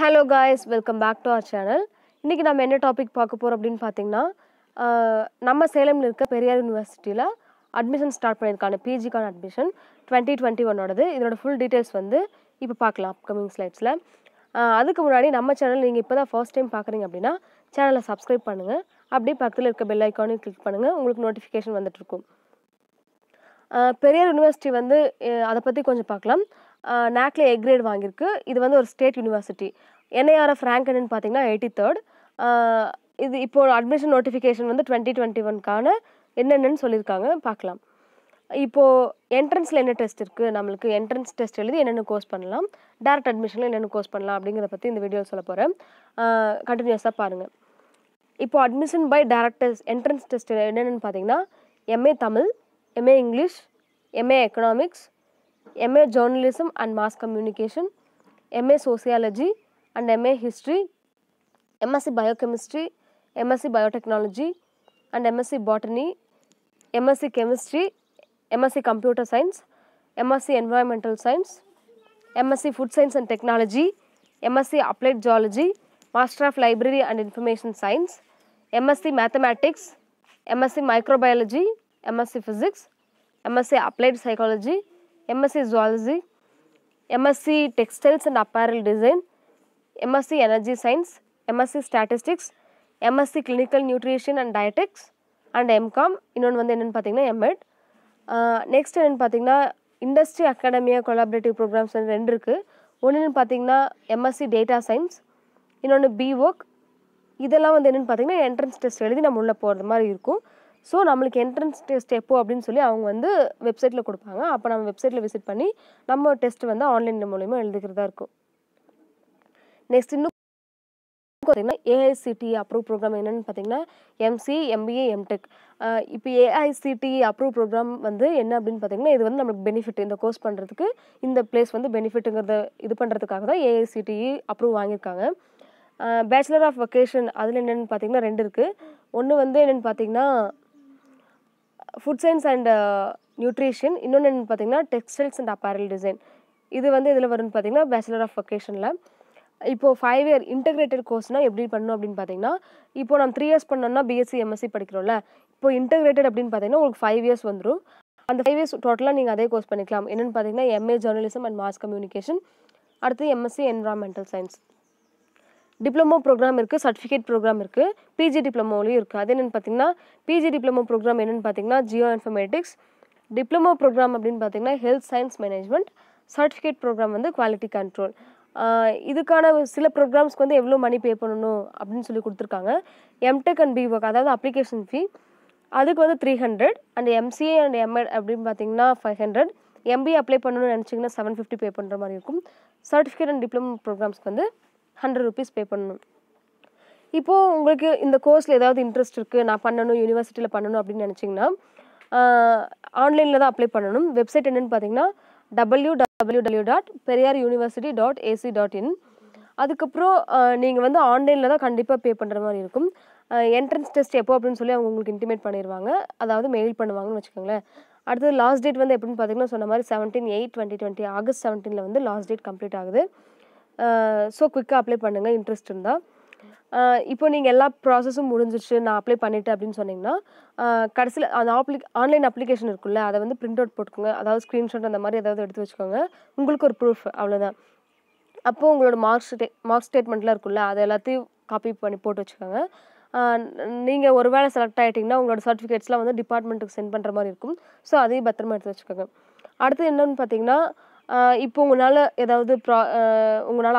Hello guys welcome back to our channel इनकी नाम என்ன டாபிக் பார்க்க போறோம் அப்படினு பாத்தீங்கன்னா நம்ம சேலம்ல இருக்க பெரியார் யுனிவர்சிட்டில அட்மிஷன் ஸ்டார்ட் பண்ணிருக்காங்க பிஜி கான அட்மிஷன் 2021 ஓடது இதோட ஃபுல் டீடைல்ஸ் வந்து இப்போ பார்க்கலாம் அப்கமிங் ஸ்லைட்ஸ்ல அதுக்கு முன்னாடி நம்ம சேனல் நீங்க இப்போதான் ஃபர்ஸ்ட் டைம் பார்க்கறீங்க அப்படினா சேனலை சப்ஸ்கிரைப் பண்ணுங்க அப்படியே பக்கத்துல இருக்க பெல் ஐகானை கிளிக் பண்ணுங்க உங்களுக்கு நோட்டிஃபிகேஷன் வந்துட்டு இருக்கும் பெரியார் யுனிவர்சிட்டி வந்து அத பத்தி கொஞ்சம் பார்க்கலாம் NAC A grade வாங்கிருக்கு இது வந்து ஒரு ஸ்டேட் யுனிவர்சிட்டி NARF rank என்னன்னு பாத்தீங்கன்னா 83rd இது இப்போ அட்மிஷன் நோட்டிஃபிகேஷன் வந்து 2021 கான என்னன்னு சொல்லிருக்காங்க பார்க்கலாம் இப்போ என்ட்ரன்ஸ்ல என்ன டெஸ்ட் இருக்கு நமக்கு என்ட்ரன்ஸ் டெஸ்ட் எழுதி என்னென்ன கோர்ஸ் பண்ணலாம் டைரக்ட் அட்மிஷன்ல என்னென்ன கோர்ஸ் பண்ணலாம் அப்படிங்கறத பத்தி இந்த வீடியோல சொல்லப் போறேன் கண்டினியூஸா பாருங்க இப்போ admission by direct test entrance test என்னன்னு பாத்தீங்கன்னா MA Tamil MA English MA Economics MA Journalism and Mass Communication, MA Sociology and MA History, MSc Biochemistry, MSc Biotechnology and MSc Botany, MSc Chemistry, MSc Computer Science, MSc Environmental Science, MSc Food Science and Technology, MSc Applied Geology, Master of Library and Information Science, MSc Mathematics, MSc Microbiology, MSc Physics, MSc Applied Psychology, MSc Zoology, MSc Textiles and Apparel Design, MSc Energy Science, MSc Statistics, MSc Clinical Nutrition and Dietetics and MCOM. இன்னொன்று வந்து என்னன்னு பாத்தீங்கன்னா M.Ed. Next என்னன்னு பாத்தீங்கன்னா Industry Academia Collaborative Programs ரெண்டு இருக்கு. ஒன்னு பாத்தீங்கன்னா MSc Data Science, இன்னொன்று BWork. இதெல்லாம் வந்து என்னன்னு பாத்தீங்கன்னா என்ட்ரன்ஸ் டெஸ்ட் எழுதி நம்ம உள்ள போறது மாதிரி இருக்கும். So, நம்மளுக்கு என்ட்ரன்ஸ் டெஸ்ட் எப்போ அப்படினு சொல்லி அவங்க வந்து வெப்சைட்ல கொடுப்பாங்க அப்ப நம்ம வெப்சைட்ல விசிட் பண்ணி நம்ம டெஸ்ட் வந்து ஆன்லைன்ல மூலமா எழுதிக்கிறதா இருக்கும் நெக்ஸ்ட் இன்னும் பாத்தீங்கன்னா AICTE அப்ரூவ் புரோகிராம் என்னன்னு பாத்தீங்கன்னா MC MBA MTech இப்போ AICTE அப்ரூவ் புரோகிராம் வந்து என்ன அப்படினு பாத்தீங்கன்னா இது வந்து நமக்கு பெனிஃபிட் இந்த கோர்ஸ் பண்றதுக்கு இந்த ப்ளேஸ் வந்து பெனிஃபிட்ங்கறத இது பண்றதுக்காக தான் AICTE அப்ரூவ் வாங்கிருக்காங்க Bachelor of Vocation அதுல என்னன்னு பாத்தீங்கன்னா ரெண்டு இருக்கு ஒன்னு வந்து என்னன்னு பாத்தீங்கன்னா Food Science and Nutrition இன்னொன்னு என்ன பாத்தீங்கன்னா Textiles and Apparel Design இது வந்து இதல வரும்னு பாத்தீங்கன்னா Bachelor of Vocationல இப்போ 5 year integrated courseனா எப்படி பண்ணனும் அப்படினு பாத்தீங்கன்னா இப்போ நம்ம 3 years பண்ணனும்னா BSc MSc படிக்கிறோம்ல இப்போ integrated அப்படினு பாத்தீங்கன்னா உங்களுக்கு 5 years வந்துரும் அந்த 5 years டோட்டலா நீங்க அதே கோர்ஸ் பண்ணிக்கலாம் என்னன்னு பாத்தீங்கன்னா MA Journalism and Mass Communication அடுத்து MSc Environmental Science diploma program இருக்கு சர்டிஃபிகேட் புரோகிராம் இருக்கு பிஜி டிப்ளமோலயும் இருக்கு அது என்னன்னு பாத்தீங்கன்னா பிஜி டிப்ளமோ புரோகிராம் என்னன்னு பாத்தீங்கன்னா ஜியோ இன்ஃபர்மேட்டிக்ஸ் டிப்ளமோ புரோகிராம் அப்படினு பாத்தீங்கன்னா health science management certificate program வந்து குவாலிட்டி கண்ட்ரோல் இதுக்கான சில புரோகிராம்ஸ்க்கு வந்து எவ்வளவு மணி பே பண்ணனும் அப்படினு சொல்லி கொடுத்திருக்காங்க எம்டெக் அண்ட் பிவொர்க் அதாவது அப்ளிகேஷன் ஃபீ அதுக்கு வந்து 300 அண்ட் எம்சிஏ அண்ட் எம்எட் அப்படினு பாத்தீங்கன்னா 500 எம்பிஏ அப்ளை பண்ணனும்னு நினைச்சீங்கன்னா 750 பே பண்ற மாதிரி இருக்கும் சர்டிஃபிகேட் அண்ட் டிப்ளமோ புரோகிராம்ஸ்க்கு வந்து 100 rupees பே பண்ணனும் இப்போ உங்களுக்கு இந்த கோர்ஸ்ல ஏதாவது இன்ட்ரஸ்ட் இருக்கு நான் பண்ணனும் யுனிவர்சிட்டில பண்ணனும் அப்படி நினைச்சீங்கன்னா ஆன்லைன்ல தான் அப்ளை பண்ணனும் வெப்சைட் என்னன்னு பாத்தீங்கன்னா www.periyaruniversity.ac.in அதுக்கு அப்புறம் நீங்க வந்து ஆன்லைன்ல தான் கண்டிப்பா பே பண்ற மாதிரி இருக்கும் என்ட்ரன்ஸ் டெஸ்ட் எப்போ அப்படினு சொல்லி அவங்க உங்களுக்கு இன்டிமேட் பண்ணிடுவாங்க அதாவது மெயில் பண்ணுவாங்கன்னு வெச்சுக்கங்களே அடுத்து லாஸ்ட் டேட் வந்து எப்படின்னு பாத்தீங்கன்னா சொன்ன மாதிரி 17/8/2020 ஆகஸ்ட் 17ல வந்து லாஸ்ட் டேட் கம்ப்ளீட் ஆகுது சோ குவிக்கா அப்ளை பண்ணுங்க இன்ட்ரஸ்ட் இருந்தா இப்போ நீங்க எல்லா process-உம் முடிஞ்சிச்சு நான் அப்ளை பண்ணிட்டேன் அப்படினு சொன்னீங்கன்னா கடைசில அந்த ஆன்லைன் அப்ளிகேஷன் இருக்குல்ல அத வந்து பிரிண்ட் அவுட் போட்டுக்கோங்க அதாவது ஸ்கிரீன்ஷாட் அந்த மாதிரி ஏதாவது எடுத்து வச்சுக்கோங்க உங்களுக்கு ஒரு proof அவ்வளவுதான் அப்போ உங்களோட மார்க் ஸ்டேட்மென்ட்ல இருக்குல்ல அத எல்லாத்தையும் காப்பி பண்ணி போட்டு வச்சுக்கோங்க நீங்க ஒருவேளை செலக்ட் ஆயிட்டீங்கன்னா உங்களோட சர்டிஃபிகேட்ஸ்லாம் வந்து டிபார்ட்மென்ட்க்கு சென்ட் பண்ற மாதிரி இருக்கும் சோ அதையும் பத்திரமா எடுத்து வச்சுக்கோங்க அடுத்து என்னன்னு பாத்தீங்கன்னா இப்போ உங்களால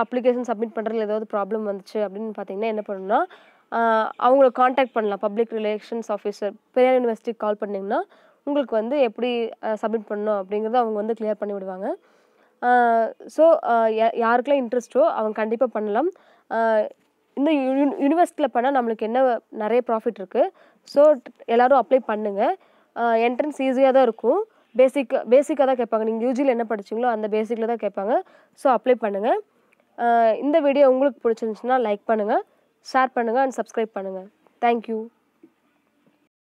அப்ளிகேஷன் சப்மிட் பண்றதுல ஏதாவது ப்ராப்ளம் வந்துச்சு அப்படினு பாத்தீங்கன்னா என்ன பண்ணனும்னா அவங்கள கான்டாக்ட் பண்ணலாம் public relations officer Periyar university call பண்ணீங்கன்னா உங்களுக்கு வந்து எப்படி சப்மிட் பண்ணனும் அப்படிங்கறது அவங்க வந்து கிளியர் பண்ணி விடுவாங்க சோ யாருக்கெல்லாம் இன்ட்ரஸ்டோ அவங்க கண்டிப்பா பண்ணலாம் இந்த யுனிவர்சிட்டில பண்ணா நமக்கு என்ன நிறைய ப்ராஃபிட் இருக்கு சோ எல்லாரும் அப்ளை பண்ணுங்க என்ட்ரன்ஸ் ஈஸியா தான் இருக்கும் பேசிக்கா தான் கேட்பாங்க நீங்க யூஜில என்ன படிச்சீங்களோ அந்த பேசிக்ல தான் கேட்பாங்க சோ அப்ளை பண்ணுங்க இந்த வீடியோ உங்களுக்கு பிடிச்சிருந்துச்சுனா லைக் பண்ணுங்க ஷேர் பண்ணுங்க and subscribe பண்ணுங்க thank you